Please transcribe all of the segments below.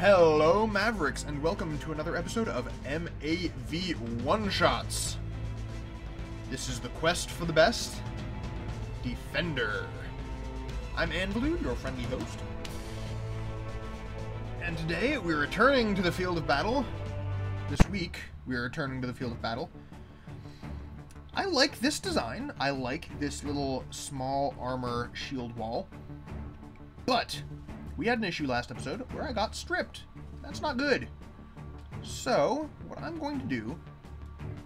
Hello Mavericks, and welcome to another episode of MAV One-Shots. This is the quest for the best Defender. I'm Anvloo, your friendly host. And today we're returning to the field of battle. This week, we're returning to the field of battle. I like this design. I like this little small armor shield wall. But we had an issue last episode where I got stripped. That's not good. So what I'm going to do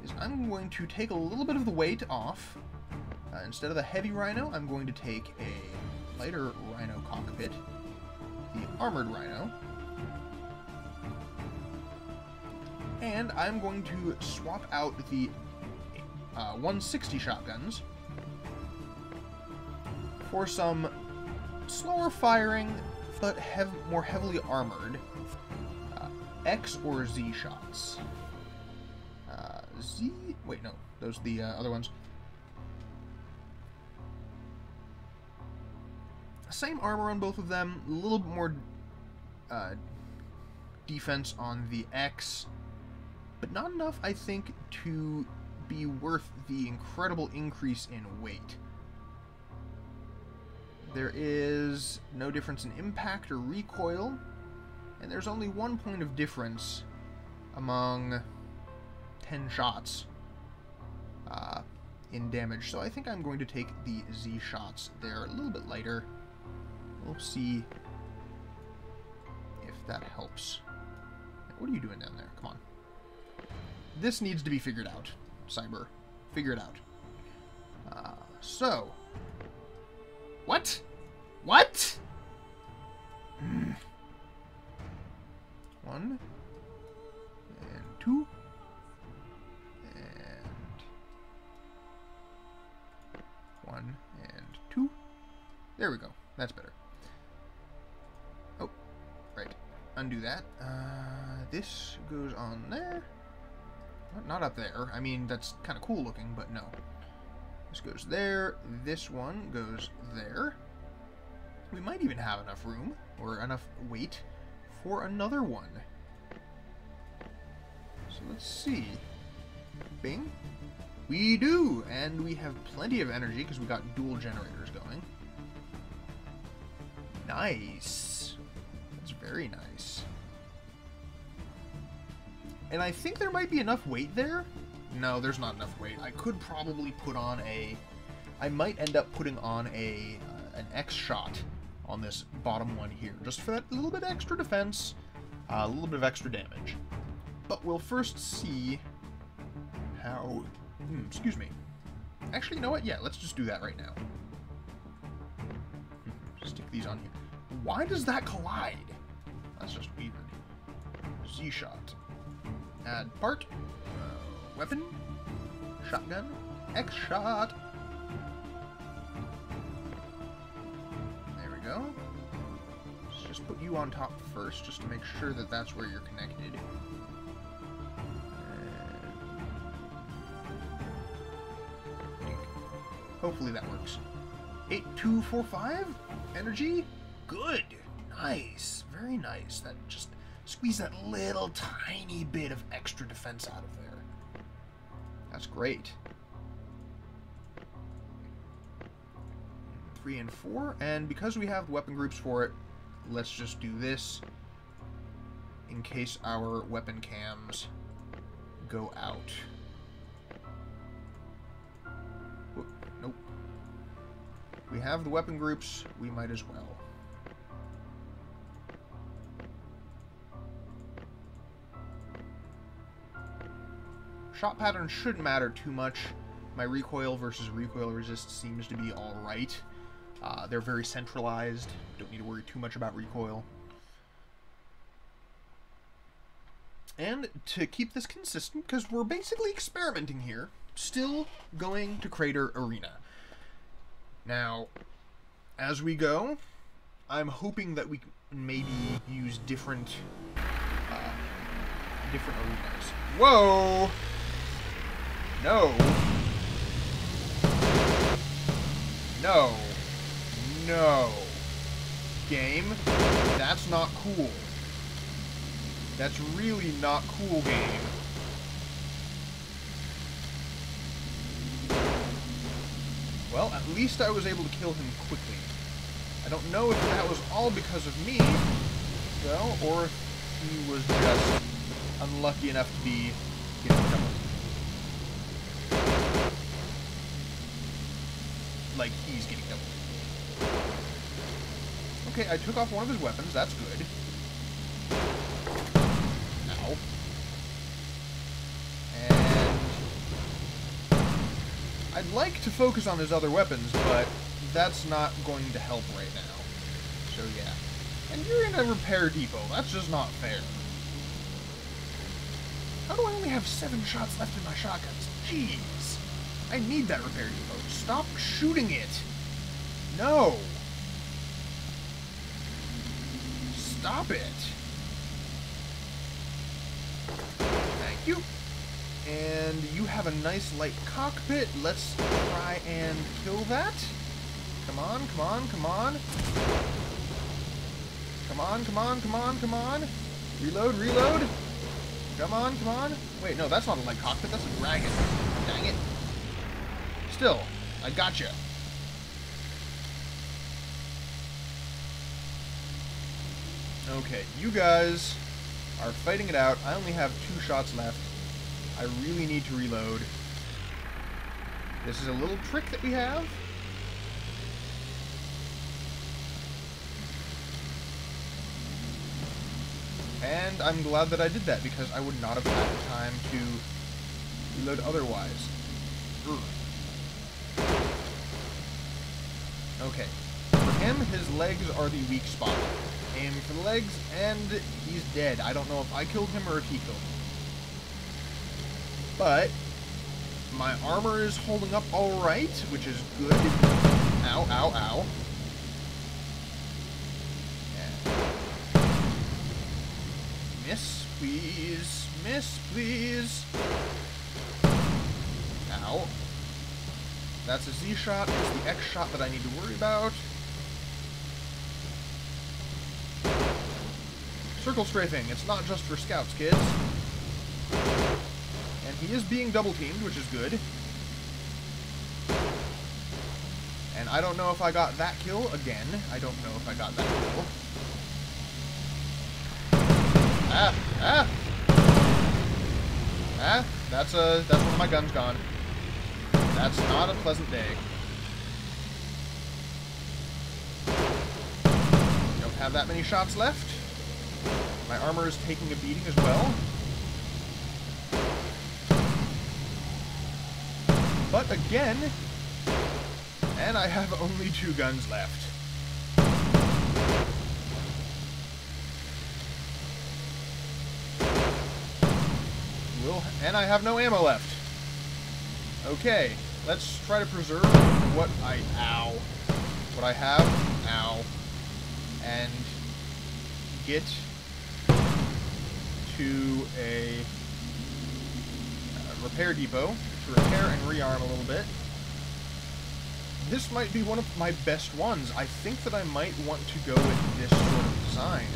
is I'm going to take a little bit of the weight off. Instead of the heavy Rhino, I'm going to take a lighter Rhino cockpit, the armored Rhino. And I'm going to swap out the 160 shotguns for some slower firing, but more heavily armored X or Z shots. Z? Wait, no. Those are the other ones. Same armor on both of them. A little bit more defense on the X, but not enough, I think, to be worth the incredible increase in weight. There is no difference in impact or recoil, and there's only 1 point of difference among 10 shots in damage, so I think I'm going to take the Z shots. They're a little bit lighter. We'll see if that helps. What are you doing down there? Come on. This needs to be figured out. Cyber, figure it out. What? One. And two. And one and two. There we go. That's better. Oh, right. Undo that. This goes on there. Not up there. I mean, that's kind of cool looking, but no. This goes there. This one goes there. We might even have enough room or enough weight for another one. So let's see. Bing. We do! And we have plenty of energy because we got dual generators going. Nice. That's very nice. And I think there might be enough weight there. No, there's not enough weight. I could probably put on a... I might end up putting on a an X shot on this bottom one here, just for that little bit extra defense, a little bit of extra damage. But we'll first see how... excuse me. Actually, you know what? Yeah, let's just do that right now. Stick these on here. Why does that collide? That's just weird. Z shot. Add part. Weapon. Shotgun. X shot. There we go. Let's just put you on top first, just to make sure that that's where you're connected. And... hopefully that works. 8245? Energy? Good. Nice. Very nice. That just... squeeze that little tiny bit of extra defense out of there. That's great. 3 and 4, and because we have weapon groups for it, let's just do this in case our weapon cams go out. Whoop, nope. We have the weapon groups, we might as well. Shot pattern shouldn't matter too much. My recoil versus recoil resist seems to be alright. They're very centralized. Don't need to worry too much about recoil. And to keep this consistent, because we're basically experimenting here, still going to Crater Arena. Now, as we go, I'm hoping that we can maybe use different arenas. Whoa! No. No. No. Game, that's not cool. That's really not cool, game. Well, at least I was able to kill him quickly. I don't know if that was all because of me, though, or if he was just unlucky enough to be, you know, doubled. Like, he's getting doubled. Okay, I took off one of his weapons, that's good. Ow. And I'd like to focus on his other weapons, but that's not going to help right now. So yeah. And you're in a repair depot, that's just not fair. How do I only have 7 shots left in my shotguns? Jeez! I need that repair depot. Stop shooting it! No! Stop it! Thank you. And you have a nice light cockpit. Let's try and kill that. Come on, come on, come on. Come on, come on, come on, come on. Reload, reload. Come on, come on. Wait, no, that's not a light cockpit. That's a dragon. Dang it. Still, I gotcha. Okay, you guys are fighting it out. I only have 2 shots left. I really need to reload. This is a little trick that we have. And I'm glad that I did that, because I would not have had the time to reload otherwise. Ugh. Okay. For him, his legs are the weak spot. Aim for the legs, and he's dead. I don't know if I killed him or if he killed me. But my armor is holding up alright, which is good. Ow, ow, ow. Yeah. Miss, please. Miss, please. Ow. That's a Z shot. It's the X shot that I need to worry about. Circle strafing, it's not just for scouts, kids. And he is being double teamed, which is good. And I don't know if I got that kill again. I don't know if I got that kill. Ah, ah! Ah, that's one of my guns gone. That's not a pleasant day. Don't have that many shots left. My armor is taking a beating as well. But again, and I have only 2 guns left. And I have no ammo left. Okay, let's try to preserve what I... Ow. What I have. Ow. And get to a repair depot to repair and rearm a little bit. This might be one of my best ones. I think that I might want to go with this sort of design.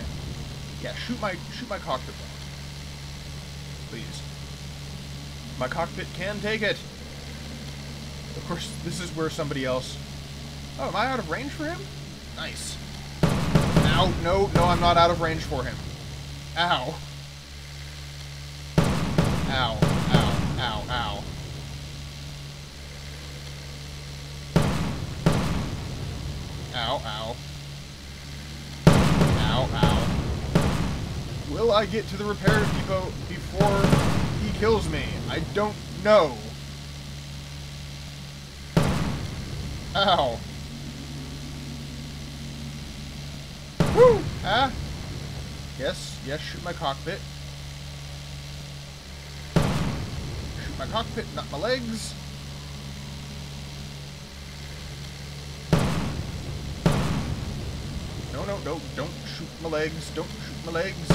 Yeah, shoot my cockpit bomb, please. My cockpit can take it. Of course, this is where somebody else... Oh, am I out of range for him? Nice. Ow, no, no, I'm not out of range for him. Ow. Ow, ow, ow, ow. Ow, ow. Ow, ow. Will I get to the repair depot before he kills me? I don't know. Ow. Woo! Ah. Yes, yes, shoot my cockpit. My cockpit, not my legs. No, no, no, don't shoot my legs. Don't shoot my legs.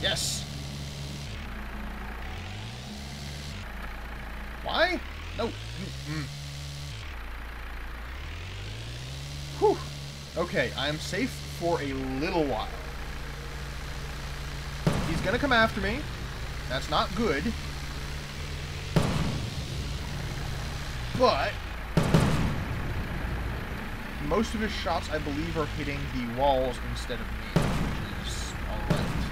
Yes. Why? No. Whew. Okay, I'm safe for a little while. gonna come after me. That's not good. But most of his shots, I believe, are hitting the walls instead of me, which is alright.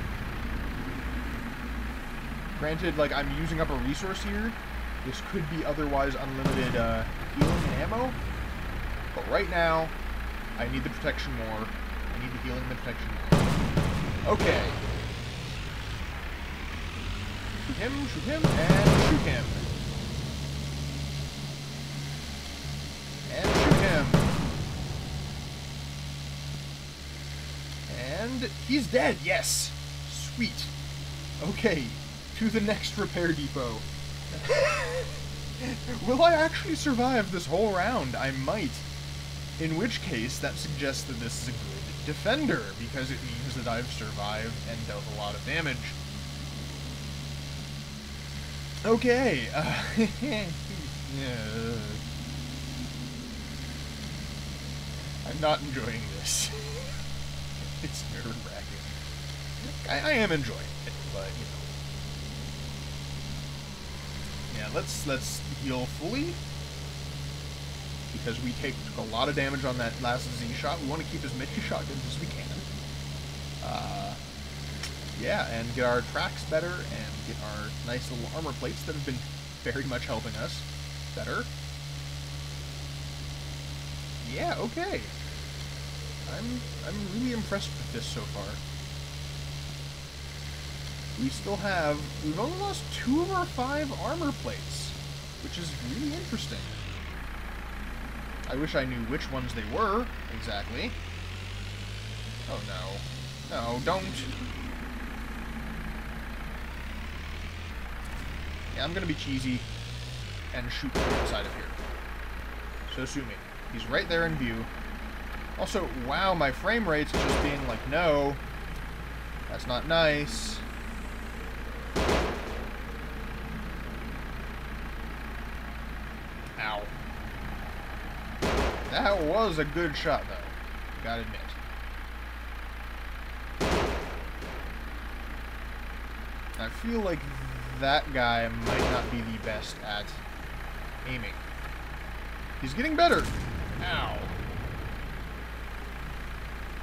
Granted, like, I'm using up a resource here. This could be otherwise unlimited healing and ammo. But right now, I need the protection more. I need the healing and the protection more. Okay. Shoot him, and shoot him. And shoot him. And he's dead, yes. Sweet. Okay, to the next repair depot. Will I actually survive this whole round? I might. In which case, that suggests that this is a good defender, because it means that I've survived and dealt a lot of damage. Okay, yeah. I'm not enjoying this. It's nerve-wracking. I am enjoying it, but, you know. Yeah, let's heal fully, because we took a lot of damage on that last Z-shot. We want to keep as many shotguns as we can. Yeah, and get our tracks better, and get our nice little armor plates that have been very much helping us better. Yeah, okay. I'm really impressed with this so far. We've only lost 2 of our 5 armor plates, which is really interesting. I wish I knew which ones they were, exactly. Oh no. No, don't. Yeah, I'm gonna be cheesy and shoot from inside of here. So sue me. He's right there in view. Also, wow, my frame rate's just being like, no, that's not nice. Ow. That was a good shot, though. Gotta admit. I feel like that guy might not be the best at aiming. He's getting better. Ow.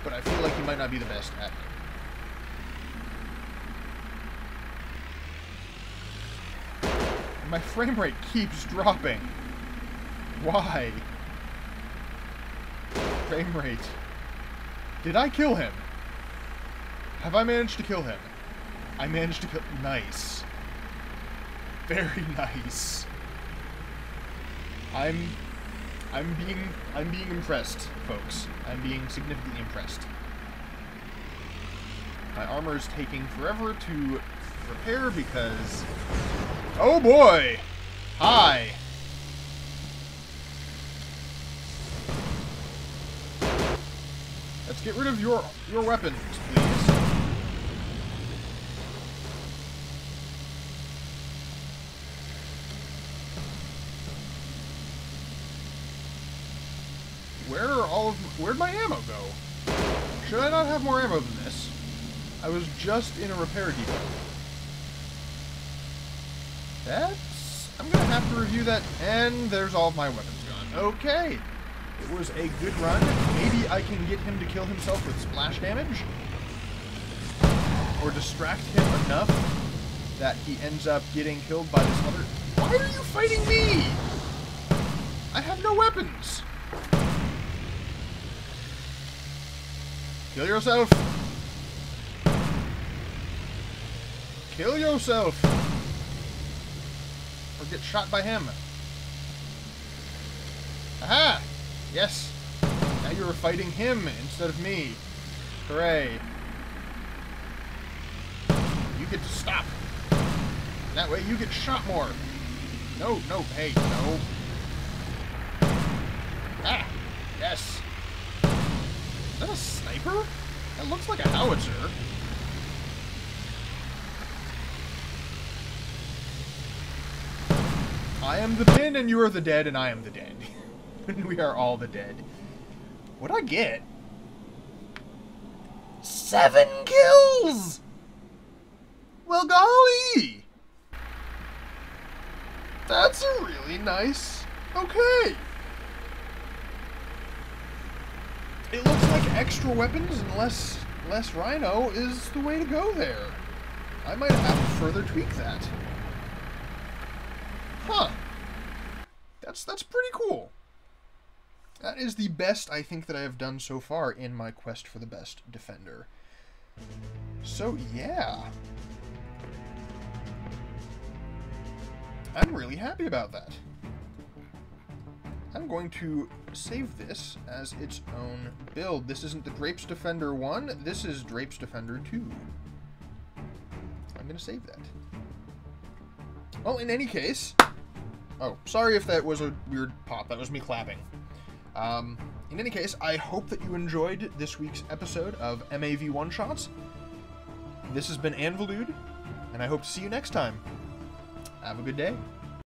But I feel like he might not be the best at it. My frame rate keeps dropping. Why? Frame rate. Did I kill him? Have I managed to kill him? I managed to kill... Nice. Very nice. I'm being impressed, folks. I'm being significantly impressed. My armor is taking forever to repair because... Oh boy! Hi! Let's get rid of your weapons, please. Where'd my ammo go? Should I not have more ammo than this? I was just in a repair depot. I'm gonna have to review that, and there's all of my weapons gone. Okay! It was a good run. Maybe I can get him to kill himself with splash damage? Or distract him enough that he ends up getting killed by this other... Why are you fighting me? I have no weapons! Kill yourself! Kill yourself! Or get shot by him. Aha! Yes! Now you're fighting him instead of me. Hooray. You get to stop. That way you get shot more. No, no, hey, no. Ah! Yes! Is that a sniper? That looks like a howitzer. I am the pin and you are the dead and I am the dead. We are all the dead. What'd I get? 7 kills! Well, golly! That's a really nice... Okay. It looks like extra weapons and less Rhino is the way to go there. I might have to further tweak that. Huh. That's pretty cool. That is the best I think that I have done so far in my quest for the best defender. So, yeah. I'm really happy about that. I'm going to save this as its own build. This isn't the Drapes Defender 1. This is Drapes Defender 2. I'm going to save that. Well, in any case... Oh, sorry if that was a weird pop. That was me clapping. In any case, I hope that you enjoyed this week's episode of MAV One-Shots. This has been Anvloo, and I hope to see you next time. Have a good day.